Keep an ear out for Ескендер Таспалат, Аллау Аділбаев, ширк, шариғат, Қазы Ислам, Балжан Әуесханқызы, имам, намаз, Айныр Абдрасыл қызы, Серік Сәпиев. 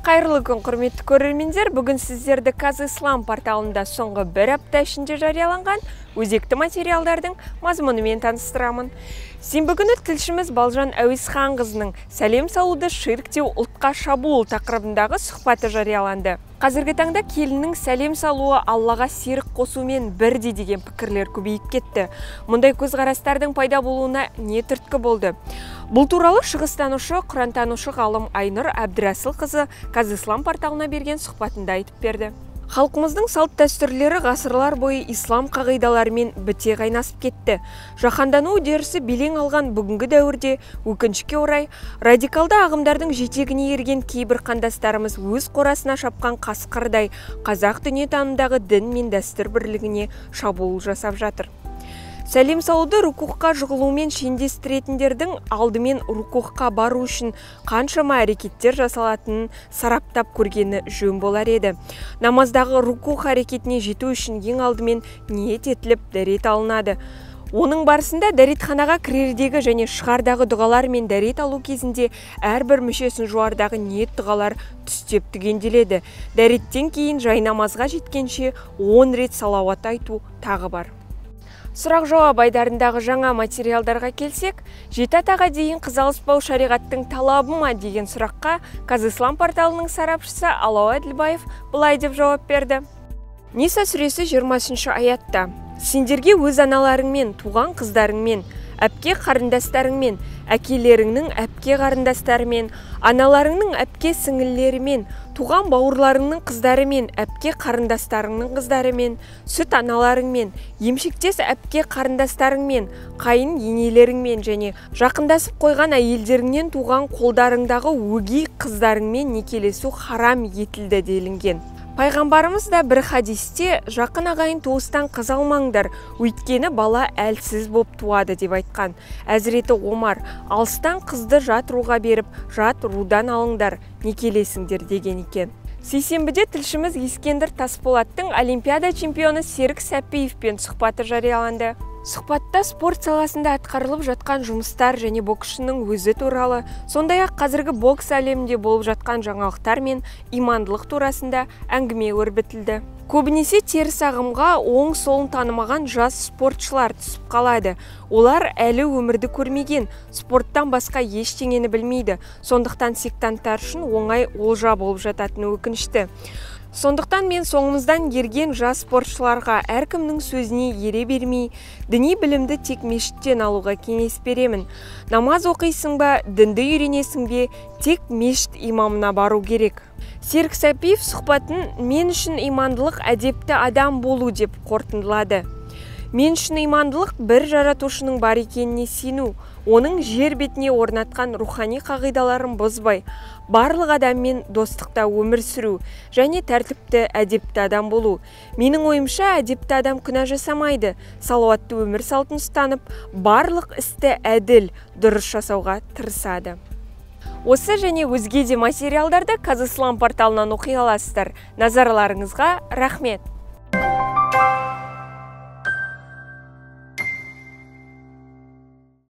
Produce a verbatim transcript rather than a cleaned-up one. Қайырлы күн, құрметті көрермендер, бүгін сіздерді Қазы Ислам порталында соңғы бір апта ішінде жарияланған өзекті материалдардың мазмұнымен таныстырамын. Сенбі күні тілшіміз Балжан Әуесханқызының сәлем салуды ширктеу ұлтқа шабуыл тақырыбындағы сұхбаты жарияланды. Қазіргі таңда келіннің сәлем салуы Аллаға серік қосумен бірдей деген пікірлер көбейіп кетті. Мұндай көзқарастардың пайда болуына не түрткі болды? Бұл туралы шығыстанушы, құрантанушы ғалым Айныр Абдрасыл қызы Қазы Ислам порталына берген сұхбатында айтып берді. Халқымыздың салт дәстүрлері ғасырлар бойы ислам қағидаларымен біте қайнасып кетті. Жаһандану үдерісі белең алған бүгінгі дәуірде өкінішке орай радикалды ағымдардың жетегіне ерген кейбір қандастарымыз өз қорасына шапқан қасқырдай қазақ дүниетанымындағы дін мен дәстүр бірлігіне шабуыл жасап жатыр. Сәлем салуды рукухқа жығылумен шендестіретіндердің алдымен рукухқа бару үшін қаншама әрекеттер жасалатынын сараптап көргені жөн болар еді. Намаздағы рукух әрекетіне жету үшін ең алдымен ниет етіліп дәрет алынады. Оның барысында дәретханаға кірердегі және шығардағы дұғалар мен дәрет алу кезінде әрбір мүшесін жоғардағы ниет дұғалар түстеп түгенделеді. Дәреттен кейін жай намазға жеткенше он рет салауат айту тағы бар. Сұрақ жауап айдарындағы жаңа материалдарға келсек, жеті атаға дейін қызалыспау шариғаттың талабы ма деген сұраққа Қазы Ислам порталының сарапшысы Аллау Аділбаев былай деп жауап берді. Ниса сүресі жиырмасыншы аятта: «Сендерге өз аналарыңмен, туған қыздарыңмен, әпке қарындастарыңмен, әкелеріңнің әпке қарындастарымен, аналарыңның әпке сіңілілерімен, туған бауырларыңның қыздарымен, әпке қарындастарыңның қыздарымен, сүт аналарыңмен, емшектес әпке қарындастарыңмен, қайын енелеріңмен және жақындасып қойған әйелдеріңнен туған қолдарыңдағы өгей қыздарыңмен некелесу харам етілді» делінген. Пайғамбарымыз да бір хадисте жақын ағайын туыстан қыз алмаңдар, өйткені бала әлсіз боп туады деп айтқан. Әзіреті Омар: алыстан қызды жат руға беріп, жат рудан алыңдар, некелесіңдер деген екен. Сейсенбіде тілшіміз Ескендер Таспалаттың олимпиада чемпионы Серік Сәпиевпен сұхбаты жарияланды. Сұхбатта спорт саласында атқарылып жатқан жұмыстар және боксшының өзі туралы, сондай-ақ қазіргі бокс әлемінде болып жатқан жаңалықтар мен имандылық турасында әңгіме өрбітілді. Көбінесе теріс ағымға оң-солын танымаған жас спортшылар түсіп қалады. Олар әлі өмірді көрмеген, спорттан басқа ештеңені білмейді, сондықтан сектанттар үшін оңай олжа болып жататыны өкінішті. Сондықтан мен соңымыздан ерген жас спортшыларға әркімнің сөзіне ере бермей, діни білімді тек мешіттен алуға кеңес беремін. Намаз оқисың ба, дінді үйренесің бе, тек мешіт имамына бару керек. Серік Сәпиев сұхбатын «Мен үшін имандылық әдепті адам болу» деп қорытындылады. Мен үшін имандылық бір жаратушының бар екеніне сену, оның жер бетіне орнатқан рухани қағидаларын бұзбай, барлық адаммен достықта өмір сүру және тәртіпті әдепті адам болу. Менің ойымша, әдепті адам күнә жасамайды, салауатты өмір салтын ұстанып, барлық істі әділ, дұрыс жасауға тырысады. Осы және өзге де материалдарды Қазы Ислам порталынан оқи аласыздар. Назарларыңызға рахмет.